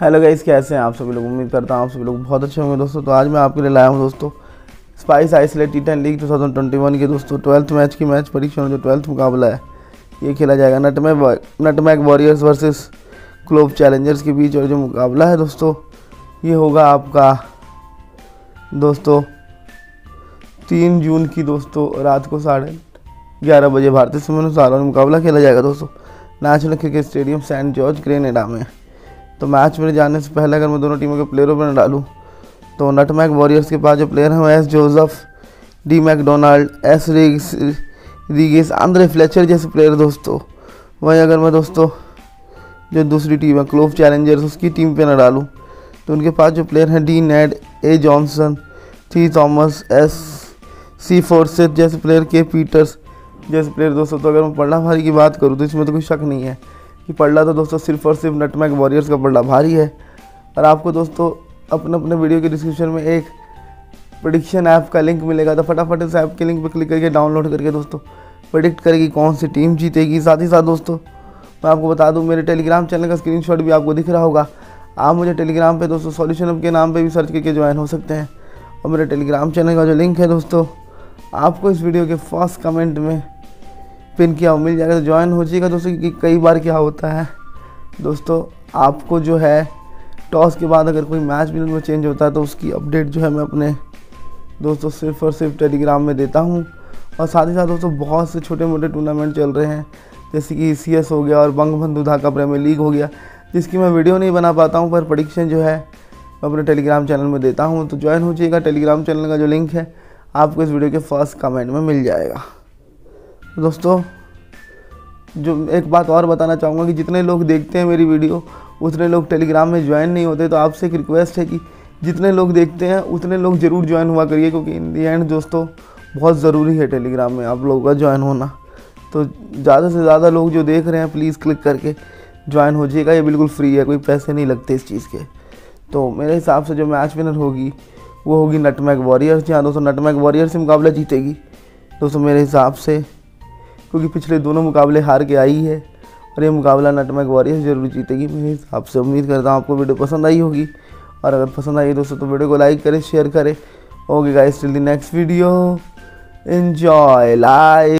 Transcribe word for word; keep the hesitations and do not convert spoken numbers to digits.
Hello guys, कैसे हैं आप सभी लोग। उम्मीद करता हूँ आप सभी लोग बहुत अच्छे होंगे दोस्तों। तो आज मैं आपके लिए लाया हूँ दोस्तों spice island T ten league दो हज़ार इक्कीस के दोस्तों ट्वेल्थ मैच की मैच परीक्षण जो ट्वेल्थ मुकाबला है ये खेला जाएगा nutmeg nutmeg warriors versus clove challengers के बीच। और जो मुकाबला है दोस्तों ये होगा आपका दोस्तों तीन जून की दोस्तों रात को साढ़े ग्यारह बजे भारतीय समय अनुसार और मुकाबला खेला जाएगा दोस्तों national cricket stadium Saint George Grenada में। तो मैच में जाने से पहले अगर मैं दोनों टीमों के प्लेयरों पर डालूँ तो नटमैग वॉरियर्स के पास जो प्लेयर हैं वो S Joseph, D McDonald, S Riggs Rigis Andre Fletcher जैसे प्लेयर दोस्तों। वहीं अगर मैं दोस्तों जो दूसरी टीम है क्लोव चैलेंजर्स उसकी टीम पे ना डालूँ तो उनके पास जो प्लेयर हैं D Ned, A Johnson, T Thomas, S C Forces जैसे प्लेयर, के पीटर्स जैसे प्लेयर दोस्तों। तो अगर मैं पलड़ा भारी की बात करूँ तो इसमें तो कोई शक नहीं है कि पलड़ा तो दोस्तों सिर्फ और सिर्फ नटमैग वॉरियर्स का पलड़ा भारी है। और आपको दोस्तों अपने अपने वीडियो के डिस्क्रिप्शन में एक प्रेडिक्शन ऐप का लिंक मिलेगा, तो फटाफट इस ऐप के लिंक पर क्लिक करके डाउनलोड करके दोस्तों प्रेडिक्ट करेगी कौन सी टीम जीतेगी। साथ ही साथ दोस्तों मैं आपको बता दूं मेरे टेलीग्राम चैनल का स्क्रीनशॉट भी आपको दिख रहा होगा। आप मुझे टेलीग्राम पे दोस्तों सॉल्यूशन ऐप के नाम पर भी सर्च करके ज्वाइन हो सकते हैं। और मेरे टेलीग्राम चैनल का जो लिंक है दोस्तों आपको इस वीडियो के फर्स्ट कमेंट में पिन किया मिल जाएगा, तो ज्वाइन हो जाएगा दोस्तों। क्योंकि कई बार क्या होता है दोस्तों आपको जो है टॉस के बाद अगर कोई मैच विनर में चेंज होता है तो उसकी अपडेट जो है मैं अपने दोस्तों सिर्फ और सिर्फ टेलीग्राम में देता हूं। और साथ ही साथ दोस्तों बहुत से छोटे मोटे टूर्नामेंट चल रहे हैं जैसे कि ई सी एस हो गया और बंग बंधु धाका प्रेमियर लीग हो गया, जिसकी मैं वीडियो नहीं बना पाता हूँ पर प्रेडिक्शन जो है मैं अपने टेलीग्राम चैनल में देता हूँ। तो ज्वाइन हो जाइएगा, टेलीग्राम चैनल का जो लिंक है आपको इस वीडियो के फर्स्ट कमेंट में मिल जाएगा। दोस्तों जो एक बात और बताना चाहूँगा कि जितने लोग देखते हैं मेरी वीडियो उतने लोग टेलीग्राम में ज्वाइन नहीं होते, तो आपसे एक रिक्वेस्ट है कि जितने लोग देखते हैं उतने लोग ज़रूर ज्वाइन हुआ करिए, क्योंकि इन दी एंड दोस्तों बहुत ज़रूरी है टेलीग्राम में आप लोगों का ज्वाइन होना। तो ज़्यादा से ज़्यादा लोग जो देख रहे हैं प्लीज़ क्लिक करके ज्वाइन हो जाइएगा, ये बिल्कुल फ्री है, कोई पैसे नहीं लगते इस चीज़ के। तो मेरे हिसाब से जो मैच विनर होगी वो होगी नटमैग वॉरियर्स। यहाँ दोस्तों नटमैग वॉरियर्स से मुकाबला जीतेगी दोस्तों मेरे हिसाब से, क्योंकि पिछले दोनों मुकाबले हार के आई है और ये मुकाबला नटमैग वॉरियर्स जरूर जीतेगी मेरे हिसाब से। उम्मीद करता हूँ आपको वीडियो पसंद आई होगी, और अगर पसंद आई दोस्तों तो वीडियो को लाइक करें, शेयर करें। Okay guys, till the next video, enjoy life.